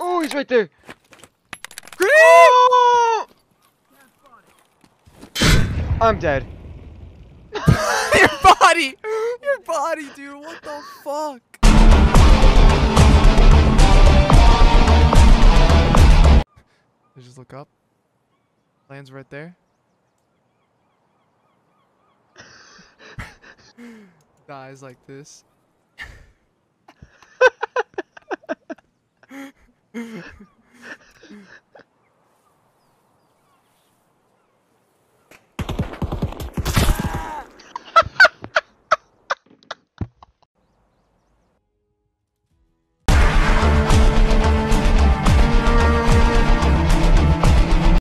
Oh, he's right there. Grenade! Oh! I'm dead. Your body, dude. What the fuck? I just look up. Land's right there. Dies like this.